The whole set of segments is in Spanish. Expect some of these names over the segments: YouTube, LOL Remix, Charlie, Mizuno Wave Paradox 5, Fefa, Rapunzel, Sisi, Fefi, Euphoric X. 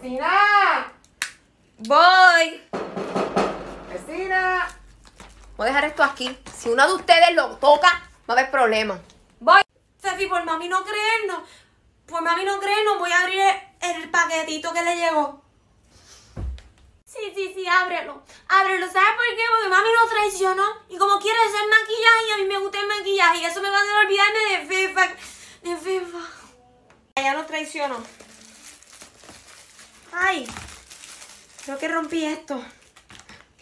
¡Cristina! ¡Voy! ¡Cristina! Voy a dejar esto aquí. Si uno de ustedes lo toca, va a haber problema. Voy. Ceci, por mami no creernos. Por mami no creernos, voy a abrir el paquetito que le llegó. Sí, ábrelo. Ábrelo, ¿sabes por qué? Porque mami nos traicionó. Y como quiere hacer maquillaje, y a mí me gusta el maquillaje. Y eso me va a hacer olvidarme de Fefa. De Fefa. Ella nos traicionó. Ay, creo que rompí esto.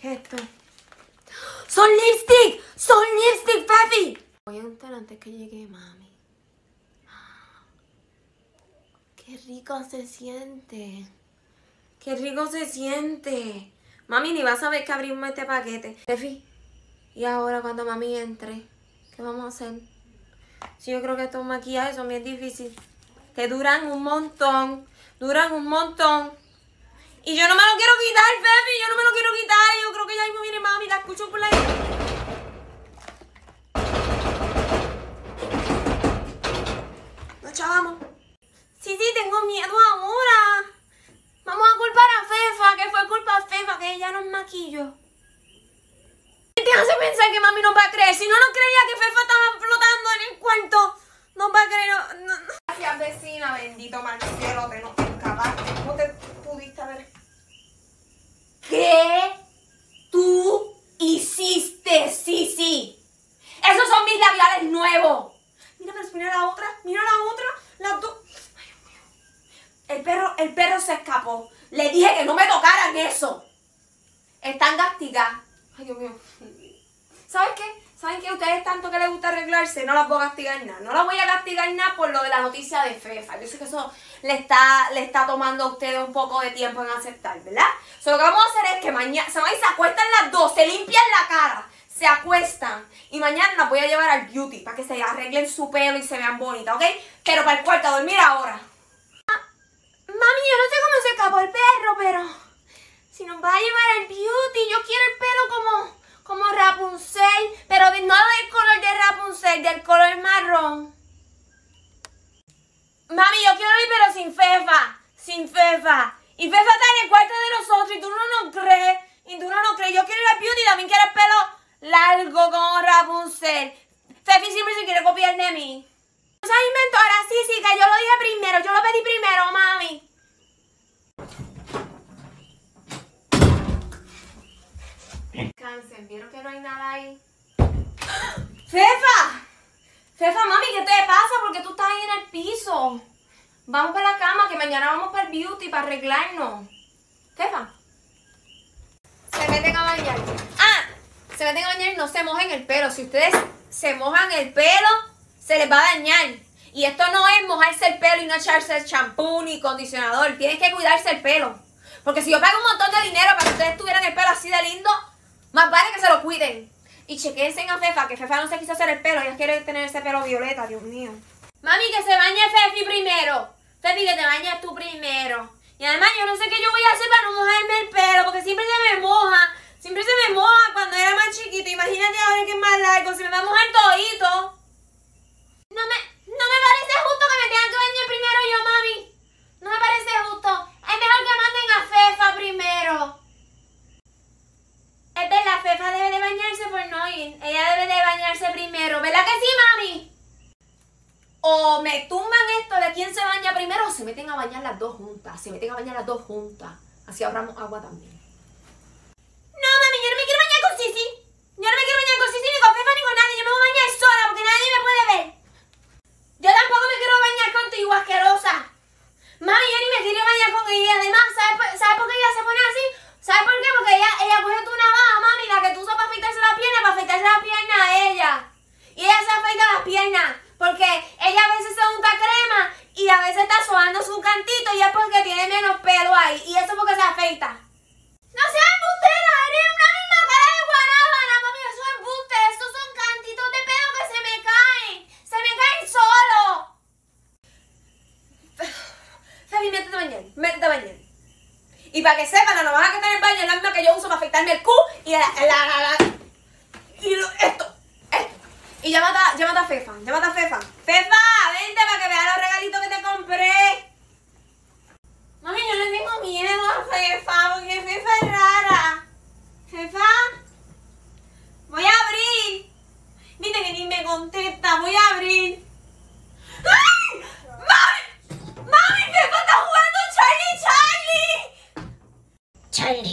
¿Qué es esto? ¡Son lipstick! ¡Son lipstick, papi! Voy a untar antes que llegue mami. ¡Qué rico se siente! ¡Qué rico se siente! Mami, ni vas a ver que abrimos este paquete. Tefi, y ahora cuando mami entre, ¿qué vamos a hacer? Sí, yo creo que estos maquillajes son bien difíciles. Que duran un montón. Duran un montón. Y yo no me lo quiero quitar, Pepe. Yo no me lo quiero quitar. Yo creo que ya mismo viene mami. La escucho por la... Nos chavamos. Sí, tengo miedo ahora. Vamos a culpar a Fefa, que fue culpa de Fefa, que ella nos maquilló. ¿Qué te hace pensar que mami nos va a creer? Si no nos creía que Fefa estaba flotando en el cuarto, nos va a creer. No. Gracias, vecina, bendito marquero, te nos escapaste. ¿Cómo te pudiste haber? ¿Qué tú hiciste, Sisi? ¡Esos son mis labiales nuevos! Mira, pero mira la otra, las dos. El perro se escapó. Le dije que no me tocaran eso. Están castigadas. Ay, Dios mío. ¿Sabes qué? ¿Saben qué? Ustedes tanto que les gusta arreglarse, no las voy a castigar nada. No las voy a castigar nada por lo de la noticia de Fefa. Yo sé que eso le está tomando a ustedes un poco de tiempo en aceptar, ¿verdad? So, lo que vamos a hacer es que mañana, se van y se acuestan las dos, se limpian la cara, se acuestan. Y mañana las voy a llevar al beauty para que se arreglen su pelo y se vean bonitas, ¿ok? Pero para el cuarto, a dormir ahora. Mami, yo no sé cómo se escapó el perro, pero si nos va a llevar al beauty, yo quiero el pelo como Rapunzel, pero no del color de Rapunzel, del color marrón. Mami, yo quiero ir, pero sin Fefa, Y Fefa está en el cuarto de nosotros y tú no nos crees, Yo quiero ir al beauty y también quiero el pelo largo como Rapunzel. Fefi siempre se quiere copiar de mí. Esa inventora, sí, que yo lo dije primero, yo lo pedí primero, mami. Descansen, ¿vieron que no hay nada ahí? ¡Fefa! Fefa, mami, ¿qué te pasa? Porque tú estás ahí en el piso. Vamos para la cama, que mañana vamos para el beauty, para arreglarnos. Fefa. Se meten a bañar. Ah, se meten a bañar y no se mojen el pelo. Si ustedes se mojan el pelo, se les va a dañar. Y esto no es mojarse el pelo y no echarse el champú ni condicionador. Tienes que cuidarse el pelo. Porque si yo pago un montón de dinero para que ustedes tuvieran el pelo así de lindo, más vale que se lo cuiden. Y chequense a Fefa, que Fefa no se quiso hacer el pelo. Ella quiere tener ese pelo violeta, Dios mío. Mami, que se bañe Fefi primero. Fefi, que te bañes tú primero. Y además yo no sé qué yo voy a hacer para no mojarme el pelo, porque siempre se me moja. Siempre se me moja cuando era más chiquito. Imagínate ahora que es más largo, se me va a mojar todito. No me parece justo que me tengan que bañar primero yo, mami. No me parece justo. Es mejor que manden a Fefa primero. Es verdad, Fefa debe de bañarse por no ir. Ella debe de bañarse primero. ¿Verdad que sí, mami? O me tumban esto de quién se baña primero o se meten a bañar las dos juntas. Así ahorramos agua también. No, mami, yo no me quiero bañar con Sisi. Yo no me quiero bañar con Sisi, ni con Fefa, ni con nadie. Yo me voy a bañar sola porque nadie me puede ver. Yo tampoco me quiero bañar contigo, asquerosa. Mami, yo ni me quiero bañar con ella. Además, ¿sabes por qué ella se pone así? ¿Sabes por qué? Porque ella coge tu navaja, mami, la que tú usas para afeitarse la pierna, a ella. Y ella se afeita las piernas. Porque ella a veces se unta crema y a veces está sobando su cantito y es porque tiene menos pelo ahí. Y eso es porque se afeita. ¡No seas embustera! ¡Eres una misma cara de guanábana, mami! ¡Eso es embuste! ¡Estos son cantitos de pelo que se me caen! ¡Se me caen solo! Fefi, métete a bañar, Y para que sepan, la navaja que está en el baño es la misma que yo uso para afeitarme el cu y esto. Y llámate a Fefa, ¡Fefa, vente para que veas los regalitos que te compré! Mami, yo le tengo miedo. Fefá, porque Fefá es rara. Fefá, voy a abrir. Viste que ni me contesta, voy a abrir. ¡Ay! ¡Mami! Fefá está jugando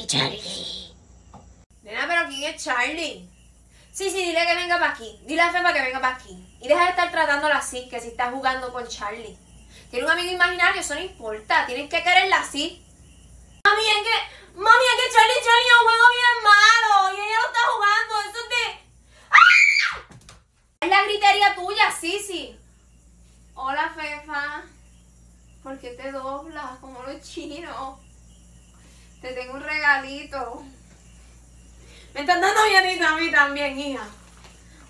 Charlie. Nena, pero ¿quién es Charlie? Sí, dile que venga para aquí. Dile a Fefá que venga para aquí. Y deja de estar tratándola así, que si está jugando con Charlie. Tiene un amigo imaginario, eso no importa. Tienes que quererla así. Mami, es que Charlie es un juego bien malo. Y ella lo está jugando. Eso es de... ¡Ah! Es la gritería tuya, Sisi. Hola, Fefá. ¿Por qué te doblas como los chinos? Te tengo un regalito. Me están dando bienito a mí también, hija.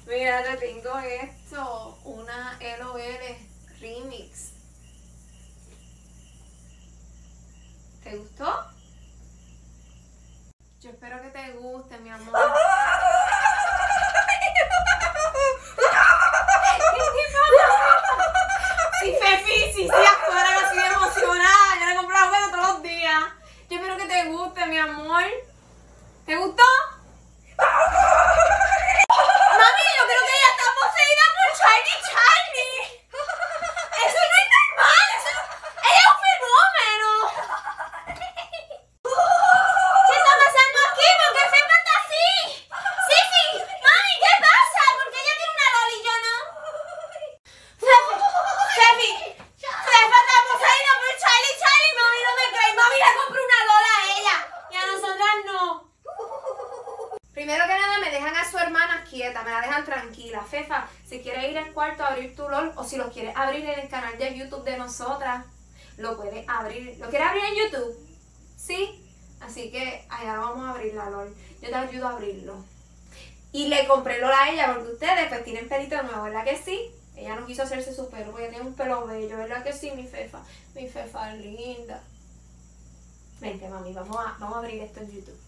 Mira, te tengo esto. Una LOL Remix. ¿Te gustó? Yo espero que te guste, mi amor. Sí, ahora que estoy emocionada. Yo le compraba juegos todos los días. Yo espero que te guste, mi amor. ¿Te gustó? Primero que nada, me dejan a su hermana quieta, me la dejan tranquila. Fefá, si quieres ir al cuarto a abrir tu LOL, o si lo quieres abrir en el canal de YouTube de nosotras, lo puedes abrir. ¿Lo quieres abrir en YouTube? ¿Sí? Así que allá vamos a abrir la LOL. Yo te ayudo a abrirlo. Y le compré LOL a ella porque ustedes pues tienen pelito nuevo, ¿verdad que sí? Ella no quiso hacerse su pelo porque tiene un pelo bello, ¿verdad que sí, mi Fefá? Mi Fefá linda. Vente, mami, vamos a abrir esto en YouTube.